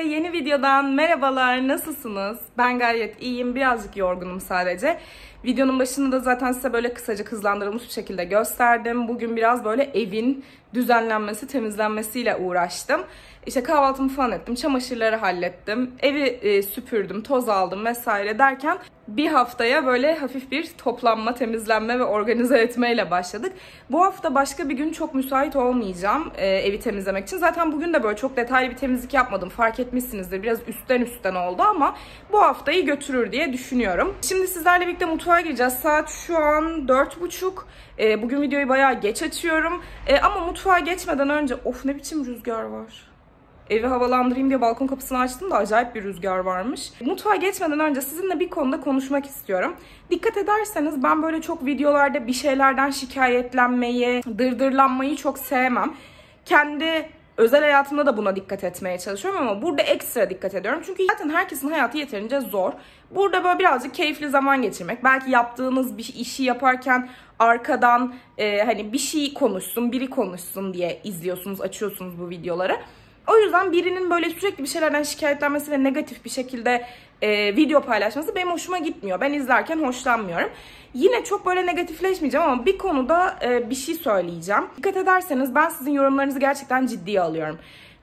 Yeni videodan merhabalar, nasılsınız? Ben gayet iyiyim, birazcık yorgunum sadece. Videonun başında da zaten size böyle kısaca hızlandırılmış bir şekilde gösterdim. Bugün biraz böyle evin düzenlenmesi, temizlenmesiyle uğraştım. İşte kahvaltımı falan ettim, çamaşırları hallettim, evi süpürdüm, toz aldım vesaire derken bir haftaya böyle hafif bir toplanma, temizlenme ve organize etmeyle başladık. Bu hafta başka bir gün çok müsait olmayacağım evi temizlemek için. Zaten bugün de böyle çok detaylı bir temizlik yapmadım, fark etmişsinizdir. Biraz üstten oldu ama bu haftayı götürür diye düşünüyorum. Şimdi sizlerle birlikte mutfağa gireceğiz. Saat şu an 4.30. Bugün videoyu bayağı geç açıyorum. Ama mutfağa geçmeden önce... Of, ne biçim rüzgar var. Evi havalandırayım diye balkon kapısını açtım da acayip bir rüzgar varmış. Mutfağa geçmeden önce sizinle bir konuda konuşmak istiyorum. Dikkat ederseniz ben böyle çok videolarda bir şeylerden şikayetlenmeyi, dırdırlanmayı çok sevmem. Kendi özel hayatımda da buna dikkat etmeye çalışıyorum ama burada ekstra dikkat ediyorum. Çünkü zaten herkesin hayatı yeterince zor. Burada böyle birazcık keyifli zaman geçirmek, belki yaptığınız bir işi yaparken arkadan hani bir şey konuşsun, biri konuşsun diye izliyorsunuz, açıyorsunuz bu videoları. O yüzden birinin böyle sürekli bir şeylerden şikayetlenmesi ve negatif bir şekilde video paylaşması benim hoşuma gitmiyor. Ben izlerken hoşlanmıyorum. Yine çok böyle negatifleşmeyeceğim ama bir konuda bir şey söyleyeceğim. Dikkat ederseniz ben sizin yorumlarınızı gerçekten ciddiye alıyorum.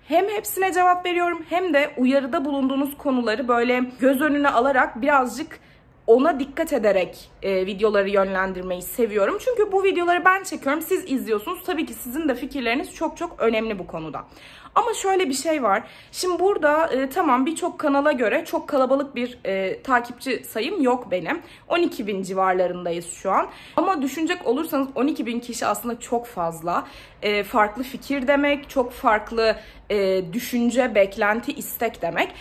Hem hepsine cevap veriyorum hem de uyarıda bulunduğunuz konuları böyle göz önüne alarak birazcık ona dikkat ederek videoları yönlendirmeyi seviyorum. Çünkü bu videoları ben çekiyorum, siz izliyorsunuz. Tabii ki sizin de fikirleriniz çok çok önemli bu konuda. Ama şöyle bir şey var. Şimdi burada tamam, birçok kanala göre çok kalabalık bir takipçi sayım yok benim. 12.000 civarlarındayız şu an. Ama düşünecek olursanız 12.000 kişi aslında çok fazla. Farklı fikir demek, çok farklı düşünce, beklenti, istek demek.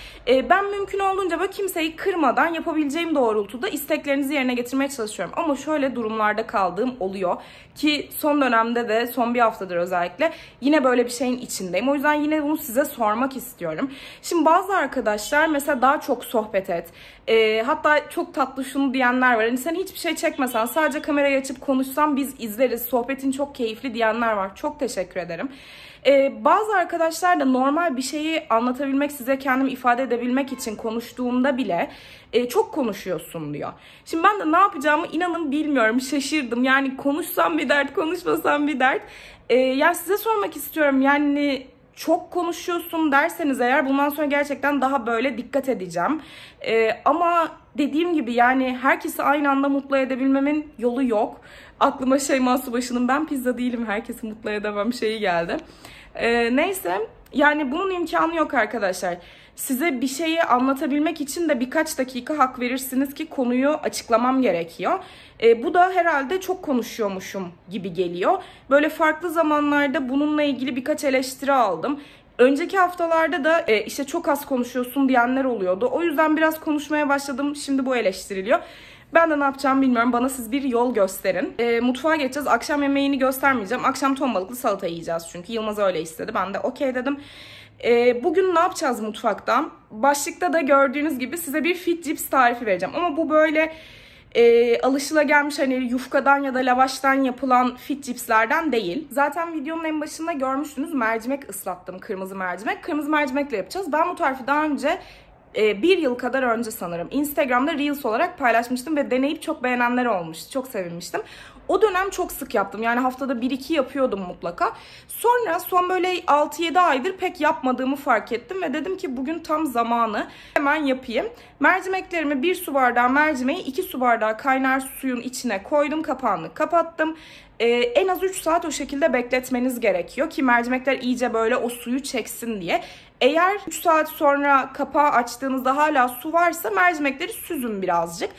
Ben mümkün olduğunca böyle kimseyi kırmadan yapabileceğim doğrultuda isteklerinizi yerine getirmeye çalışıyorum. Ama şöyle durumlarda kaldığım oluyor ki son dönemde de, son bir haftadır özellikle yine böyle bir şeyin içindeyim. O yüzden yine bunu size sormak istiyorum. Şimdi bazı arkadaşlar mesela daha çok sohbet et. Hatta çok tatlı şunu diyenler var. Hani sen hiçbir şey çekmesen, sadece kamerayı açıp konuşsan biz izleriz. Sohbetin çok keyifli diyenler var. Çok teşekkür ederim. Bazı arkadaşlar da normal bir şeyi anlatabilmek, size kendimi ifade edebilmek için konuştuğumda bile çok konuşuyorsun diyor. Şimdi ben de ne yapacağımı inanın bilmiyorum. Şaşırdım. Yani konuşsam bir dert, konuşmasam bir dert. Yani size sormak istiyorum. Yani çok konuşuyorsun derseniz eğer, bundan sonra gerçekten daha böyle dikkat edeceğim. Ama dediğim gibi yani herkesi aynı anda mutlu edebilmemin yolu yok. Aklıma Şeyma Subaşı'nın "ben pizza değilim, herkesi mutlu edemem" şeyi geldi. Neyse, yani bunun imkanı yok arkadaşlar. Size bir şeyi anlatabilmek için de birkaç dakika hak verirsiniz ki konuyu açıklamam gerekiyor. Bu da herhalde çok konuşuyormuşum gibi geliyor. Böyle farklı zamanlarda bununla ilgili birkaç eleştiri aldım. Önceki haftalarda da işte çok az konuşuyorsun diyenler oluyordu. O yüzden biraz konuşmaya başladım. Şimdi bu eleştiriliyor. Ben de ne yapacağımı bilmiyorum. Bana siz bir yol gösterin. Mutfağa geçeceğiz. Akşam yemeğini göstermeyeceğim. Akşam ton balıklı salata yiyeceğiz çünkü. Yılmaz öyle istedi. Ben de okey dedim. Bugün ne yapacağız mutfaktan? Başlıkta da gördüğünüz gibi size bir fit cips tarifi vereceğim. Ama bu böyle alışılagelmiş hani yufkadan ya da lavaştan yapılan fit cipslerden değil. Zaten videonun en başında görmüştünüz, mercimek ıslattım, kırmızı mercimek. Kırmızı mercimekle yapacağız. Ben bu tarifi daha önce bir yıl kadar önce sanırım Instagram'da Reels olarak paylaşmıştım ve deneyip çok beğenenler olmuş. Çok sevinmiştim. O dönem çok sık yaptım. Yani haftada 1-2 yapıyordum mutlaka. Sonra son böyle 6-7 aydır pek yapmadığımı fark ettim ve dedim ki bugün tam zamanı, hemen yapayım. Mercimeklerimi, 1 su bardağı mercimeği 2 su bardağı kaynar suyun içine koydum. Kapağını kapattım. En az 3 saat o şekilde bekletmeniz gerekiyor ki mercimekler iyice böyle o suyu çeksin diye. Eğer 3 saat sonra kapağı açtığınızda hala su varsa mercimekleri süzün birazcık.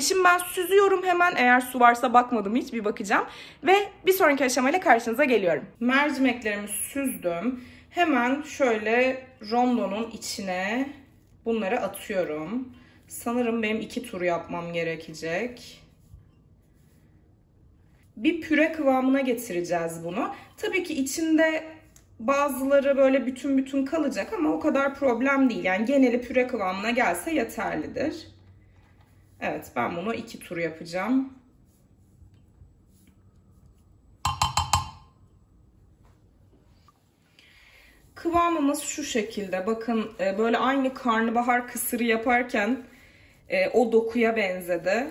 Şimdi ben süzüyorum hemen, eğer su varsa bakmadım hiç, bir bakacağım. Ve bir sonraki aşamayla karşınıza geliyorum. Mercimeklerimi süzdüm. Hemen şöyle rondonun içine bunları atıyorum. Sanırım benim 2 tur yapmam gerekecek. Bir püre kıvamına getireceğiz bunu. Tabii ki içinde bazıları böyle bütün kalacak ama o kadar problem değil. Yani geneli püre kıvamına gelse yeterlidir. Evet, ben bunu 2 tur yapacağım. kıvamımız şu şekilde. Bakın böyle aynı karnabahar kısırı yaparken o dokuya benzedi.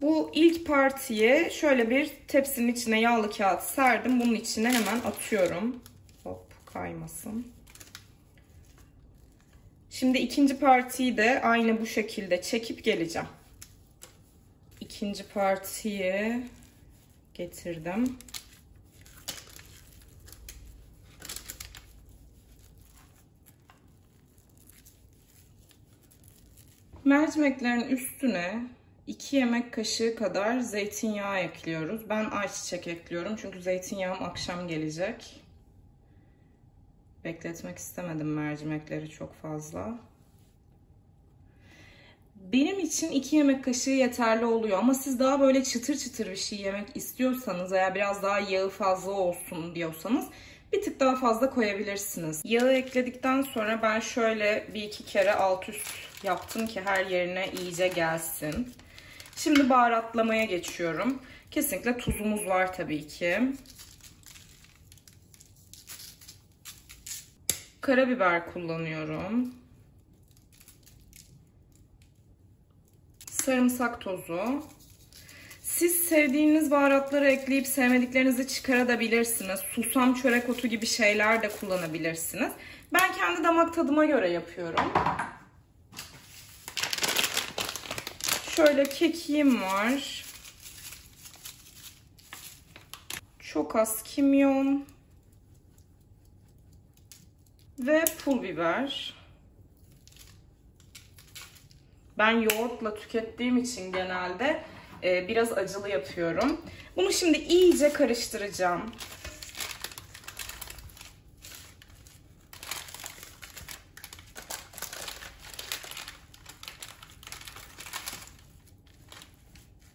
Bu ilk partiye şöyle bir tepsinin içine yağlı kağıt serdim. Bunun içine hemen atıyorum. Hop, kaymasın. Şimdi ikinci partiyi de aynı bu şekilde çekip geleceğim. İkinci partiyi getirdim. Mercimeklerin üstüne 2 yemek kaşığı kadar zeytinyağı ekliyoruz. Ben ayçiçek ekliyorum çünkü zeytinyağım akşam gelecek. Bekletmek istemedim mercimekleri çok fazla. Benim için 2 yemek kaşığı yeterli oluyor ama siz daha böyle çıtır çıtır bir şey yemek istiyorsanız veya biraz daha yağı fazla olsun diyorsanız bir tık daha fazla koyabilirsiniz. Yağı ekledikten sonra ben şöyle bir iki kere alt üst yaptım ki her yerine iyice gelsin. Şimdi baharatlamaya geçiyorum. Kesinlikle tuzumuz var tabii ki. Karabiber kullanıyorum. Sarımsak tozu. Siz sevdiğiniz baharatları ekleyip sevmediklerinizi çıkarabilirsiniz. Susam, çörek otu gibi şeyler de kullanabilirsiniz. Ben kendi damak tadıma göre yapıyorum. Şöyle kekiğim var. Çok az kimyon. Ve pul biber. Ben yoğurtla tükettiğim için genelde biraz acılı yapıyorum. Bunu şimdi iyice karıştıracağım.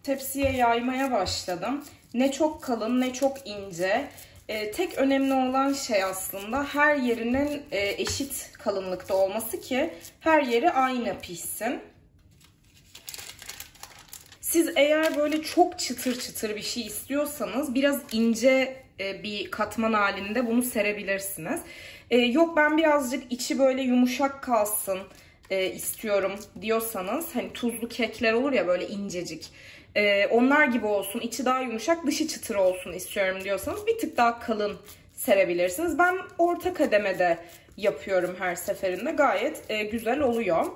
Tepsiye yaymaya başladım. Ne çok kalın ne çok ince. Tek önemli olan şey aslında her yerinin eşit kalınlıkta olması ki her yeri aynı pişsin. Siz eğer böyle çok çıtır çıtır bir şey istiyorsanız biraz ince bir katman halinde bunu serebilirsiniz. Yok ben birazcık içi böyle yumuşak kalsın istiyorum diyorsanız hani tuzlu kekler olur ya böyle incecik. Onlar gibi olsun, içi daha yumuşak, dışı çıtır olsun istiyorum diyorsanız bir tık daha kalın serebilirsiniz. Ben orta kademede yapıyorum her seferinde. Gayet güzel oluyor.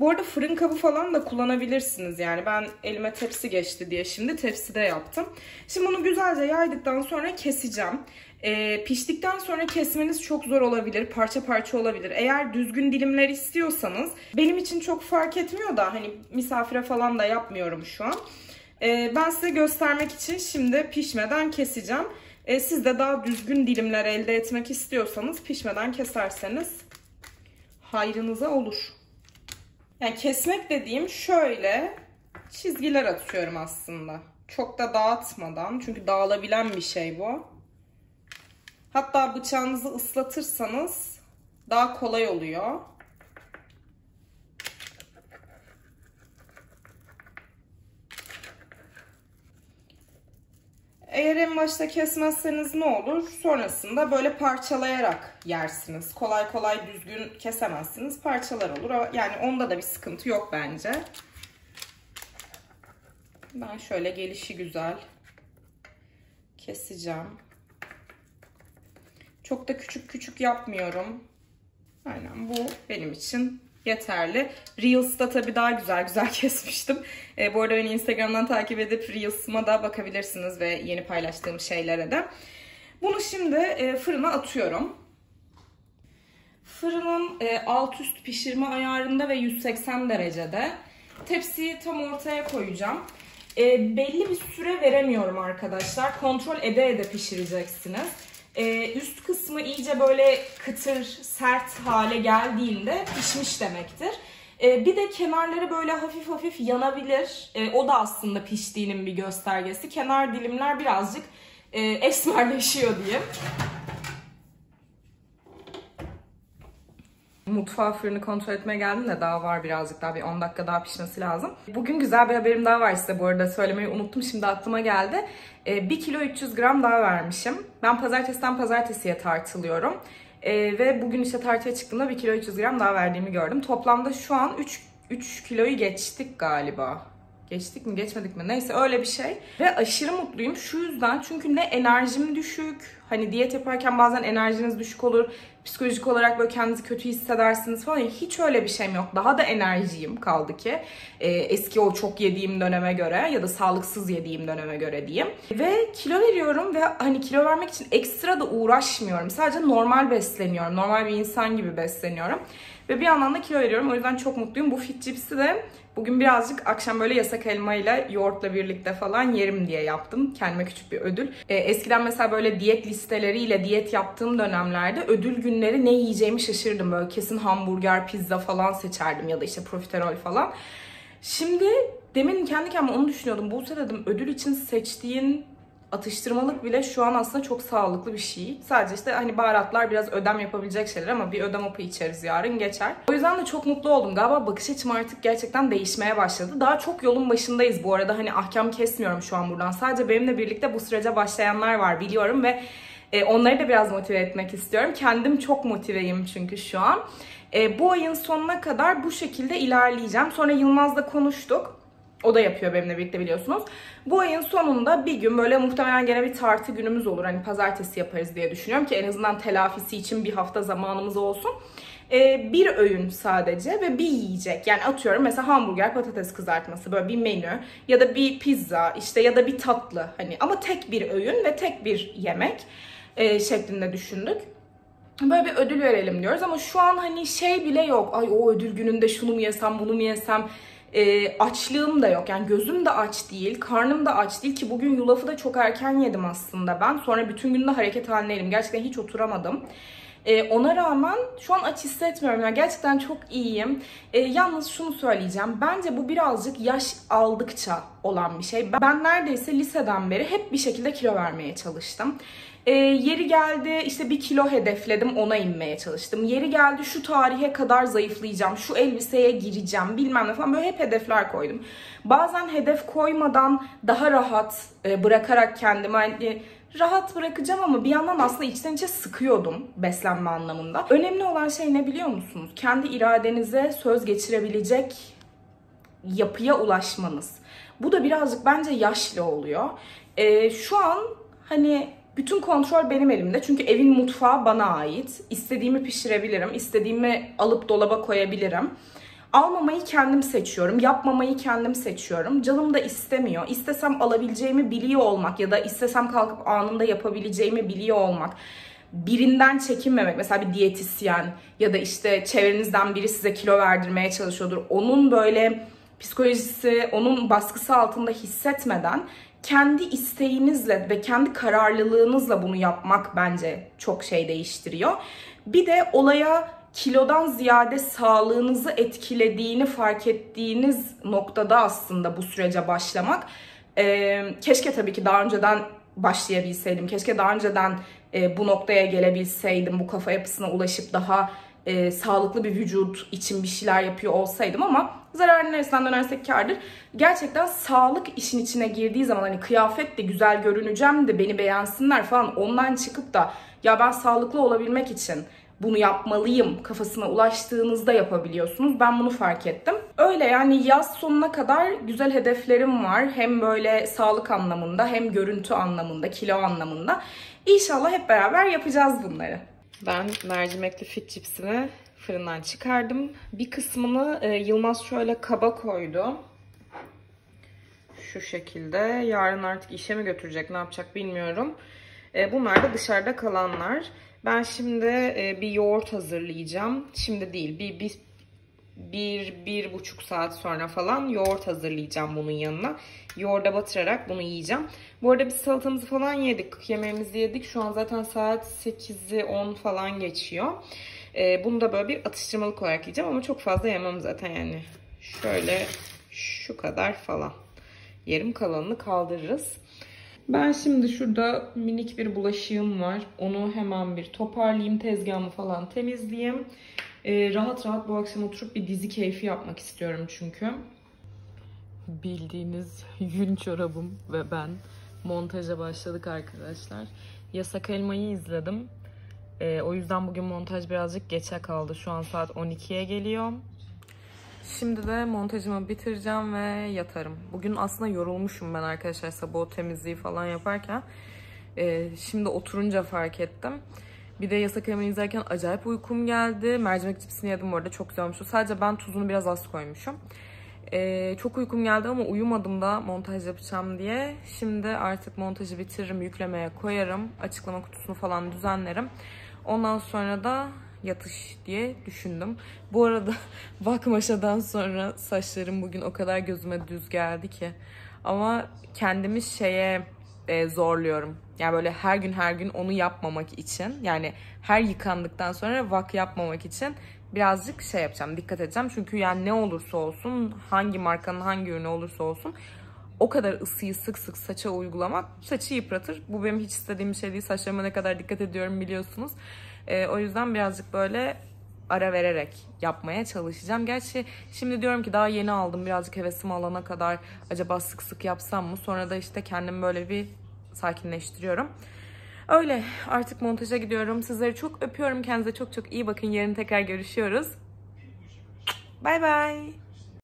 Bu arada fırın kabı falan da kullanabilirsiniz yani. Ben elime tepsi geçti diye şimdi tepside yaptım. Şimdi bunu güzelce yaydıktan sonra keseceğim. Piştikten sonra kesmeniz çok zor olabilir. Parça parça olabilir. Eğer düzgün dilimler istiyorsanız benim için çok fark etmiyor da hani misafire falan da yapmıyorum şu an. Ben size göstermek için şimdi pişmeden keseceğim. Siz de daha düzgün dilimler elde etmek istiyorsanız pişmeden keserseniz hayrınıza olur. Yani kesmek dediğim şöyle çizgiler atıyorum aslında. Çok da dağıtmadan çünkü dağılabilen bir şey bu. Hatta bıçağınızı ıslatırsanız daha kolay oluyor. Eğer en başta kesmezseniz ne olur? Sonrasında böyle parçalayarak yersiniz. Kolay kolay düzgün kesemezsiniz. Parçalar olur. Yani onda da bir sıkıntı yok bence. Ben şöyle gelişigüzel keseceğim. Çok da küçük küçük yapmıyorum. Aynen bu benim için yeterli. Reels'da tabii daha güzel güzel kesmiştim. Bu arada beni Instagram'dan takip edip Reels'ıma da bakabilirsiniz ve yeni paylaştığım şeylere de. Bunu şimdi fırına atıyorum. Fırının alt üst pişirme ayarında ve 180 derecede. Tepsiyi tam ortaya koyacağım. Belli bir süre veremiyorum arkadaşlar. Kontrol ede ede pişireceksiniz. Üst kısmı iyice böyle kıtır, sert hale geldiğinde pişmiş demektir. Bir de kenarları böyle hafif hafif yanabilir. O da aslında piştiğinin bir göstergesi. Kenar dilimler birazcık esmerleşiyor diyeyim. Mutfağı, fırını kontrol etmeye geldim de daha var birazcık, daha bir 10 dakika daha pişmesi lazım. Bugün güzel bir haberim daha var size bu arada, söylemeyi unuttum, şimdi aklıma geldi. 1 kilo 300 gram daha vermişim. Ben pazartesiden pazartesiye tartılıyorum. Ve bugün işte tartıya çıktığımda 1 kilo 300 gram daha verdiğimi gördüm. Toplamda şu an 3 kiloyu geçtik galiba. Geçtik mi geçmedik mi neyse öyle bir şey. Ve aşırı mutluyum şu yüzden, çünkü ne enerjim düşük, hani diyet yaparken bazen enerjiniz düşük olur, psikolojik olarak böyle kendinizi kötü hissedersiniz falan, hiç öyle bir şeyim yok, daha da enerjiyim kaldı ki eski o çok yediğim döneme göre ya da sağlıksız yediğim döneme göre diyeyim. Ve kilo veriyorum ve hani kilo vermek için ekstra da uğraşmıyorum, sadece normal besleniyorum, normal bir insan gibi besleniyorum. Ve bir yandan da kilo veriyorum. O yüzden çok mutluyum. Bu fit cipsi de bugün birazcık akşam böyle yasak elmayla, yoğurtla birlikte falan yerim diye yaptım. Kendime küçük bir ödül. Eskiden mesela böyle diyet listeleriyle diyet yaptığım dönemlerde ödül günleri ne yiyeceğimi şaşırdım. Böyle kesin hamburger, pizza falan seçerdim ya da işte profiterol falan. Şimdi demin kendi kendime onu düşünüyordum. Buse dedim, ödül için seçtiğin atıştırmalık bile şu an aslında çok sağlıklı bir şey. Sadece işte hani baharatlar biraz ödem yapabilecek şeyler ama bir ödem hapı içeriz, yarın geçer. O yüzden de çok mutlu oldum. Galiba bakış açım artık gerçekten değişmeye başladı. Daha çok yolun başındayız bu arada. Hani ahkam kesmiyorum şu an buradan. Sadece benimle birlikte bu sürece başlayanlar var biliyorum ve onları da biraz motive etmek istiyorum. Kendim çok motiveyim çünkü şu an. Bu ayın sonuna kadar bu şekilde ilerleyeceğim. Sonra Yılmaz'la konuştuk. O da yapıyor benimle birlikte biliyorsunuz. Bu ayın sonunda bir gün böyle muhtemelen gene bir tartı günümüz olur. Hani pazartesi yaparız diye düşünüyorum ki en azından telafisi için bir hafta zamanımız olsun. Bir öğün sadece ve bir yiyecek. Yani atıyorum mesela hamburger, patates kızartması, böyle bir menü ya da bir pizza işte ya da bir tatlı. Hani ama tek bir öğün ve tek bir yemek şeklinde düşündük. Böyle bir ödül verelim diyoruz ama şu an hani şey bile yok. Ay o ödül gününde şunu mu yesem, bunu mu yesem? Açlığım da yok, yani gözüm de aç değil, karnım da aç değil ki bugün yulafı da çok erken yedim aslında ben, sonra bütün gün de hareket halindeydim, gerçekten hiç oturamadım. Ona rağmen şu an aç hissetmiyorum, yani gerçekten çok iyiyim. Yalnız şunu söyleyeceğim, bence bu birazcık yaş aldıkça olan bir şey. Ben neredeyse liseden beri hep bir şekilde kilo vermeye çalıştım. Yeri geldi işte 1 kilo hedefledim, ona inmeye çalıştım. Yeri geldi şu tarihe kadar zayıflayacağım, şu elbiseye gireceğim bilmem ne falan, böyle hep hedefler koydum. Bazen hedef koymadan daha rahat bırakarak kendime, hani rahat bırakacağım ama bir yandan aslında içten içe sıkıyordum beslenme anlamında. Önemli olan şey ne biliyor musunuz? Kendi iradenize söz geçirebilecek yapıya ulaşmanız. Bu da birazcık bence yaşlı oluyor. Şu an hani bütün kontrol benim elimde. Çünkü evin mutfağı bana ait. İstediğimi pişirebilirim, istediğimi alıp dolaba koyabilirim. Almamayı kendim seçiyorum, yapmamayı kendim seçiyorum. Canım da istemiyor. İstesem alabileceğimi biliyor olmak ya da istesem kalkıp anında yapabileceğimi biliyor olmak. Birinden çekinmemek. Mesela bir diyetisyen ya da işte çevrenizden biri size kilo verdirmeye çalışıyordur. Onun böyle psikolojisi, onun baskısı altında hissetmeden kendi isteğinizle ve kendi kararlılığınızla bunu yapmak bence çok şey değiştiriyor. Bir de olaya kilodan ziyade sağlığınızı etkilediğini fark ettiğiniz noktada aslında bu sürece başlamak. Keşke tabii ki daha önceden başlayabilseydim. Keşke daha önceden bu noktaya gelebilseydim. Bu kafa yapısına ulaşıp daha sağlıklı bir vücut için bir şeyler yapıyor olsaydım ama zararın neresinden dönersek kârdır. Gerçekten sağlık işin içine girdiği zaman hani kıyafet de güzel görüneceğim de beni beğensinler falan, ondan çıkıp da ya ben sağlıklı olabilmek için bunu yapmalıyım kafasına ulaştığınızda yapabiliyorsunuz. Ben bunu fark ettim. Öyle yani, yaz sonuna kadar güzel hedeflerim var. Hem böyle sağlık anlamında hem görüntü anlamında, kilo anlamında. İnşallah hep beraber yapacağız bunları. Ben mercimekli fit cipsini fırından çıkardım. Bir kısmını Yılmaz şöyle kaba koydu. Şu şekilde. Yarın artık işe mi götürecek, ne yapacak bilmiyorum. Bunlar da dışarıda kalanlar. Ben şimdi bir yoğurt hazırlayacağım. Şimdi değil, bir buçuk saat sonra falan yoğurt hazırlayacağım bunun yanına. Yoğurda batırarak bunu yiyeceğim. Bu arada biz salatamızı falan yedik, yemeğimizi yedik. Şu an zaten saat 8'i 10 falan geçiyor. Bunu da böyle bir atıştırmalık olarak yiyeceğim ama çok fazla yemem zaten yani. Şöyle şu kadar falan. Yerim, kalanını kaldırırız. Ben şimdi şurada minik bir bulaşığım var. Onu hemen bir toparlayayım, tezgahımı falan temizleyeyim. Rahat rahat bu akşam oturup bir dizi keyfi yapmak istiyorum çünkü. Bildiğiniz yün çorabım ve ben montaja başladık arkadaşlar. Yasak Elma'yı izledim. O yüzden bugün montaj birazcık geçe kaldı. Şu an saat 12'ye geliyor. Şimdi de montajımı bitireceğim ve yatarım. Bugün aslında yorulmuşum ben arkadaşlar, sabah o temizliği falan yaparken. Şimdi oturunca fark ettim. Bir de Yasak Elma'yı izlerken acayip uykum geldi. Mercimek cipsini yedim bu arada, çok güzel olmuştu. Sadece ben tuzunu biraz az koymuşum. Çok uykum geldi ama uyumadım da montaj yapacağım diye. Şimdi artık montajı bitiririm, yüklemeye koyarım. Açıklama kutusunu falan düzenlerim. Ondan sonra da yatış diye düşündüm. Bu arada bakmaşadan sonra saçlarım bugün o kadar gözüme düz geldi ki. Ama kendimi şeye zorluyorum. Yani böyle her gün onu yapmamak için. Yani her yıkandıktan sonra vak yapmamak için birazcık şey yapacağım, dikkat edeceğim. Çünkü yani ne olursa olsun, hangi markanın hangi ürünü olursa olsun, o kadar ısıyı sık sık saça uygulamak saçı yıpratır. Bu benim hiç istediğim bir şey değil. Saçlarıma ne kadar dikkat ediyorum biliyorsunuz. O yüzden birazcık böyle ara vererek yapmaya çalışacağım. Gerçi şimdi diyorum ki daha yeni aldım, birazcık hevesimi alana kadar acaba sık sık yapsam mı? Sonra da işte kendimi böyle bir sakinleştiriyorum. Öyle, artık montaja gidiyorum. Sizleri çok öpüyorum. Kendinize çok çok iyi bakın. Yarın tekrar görüşüyoruz. Bay bay.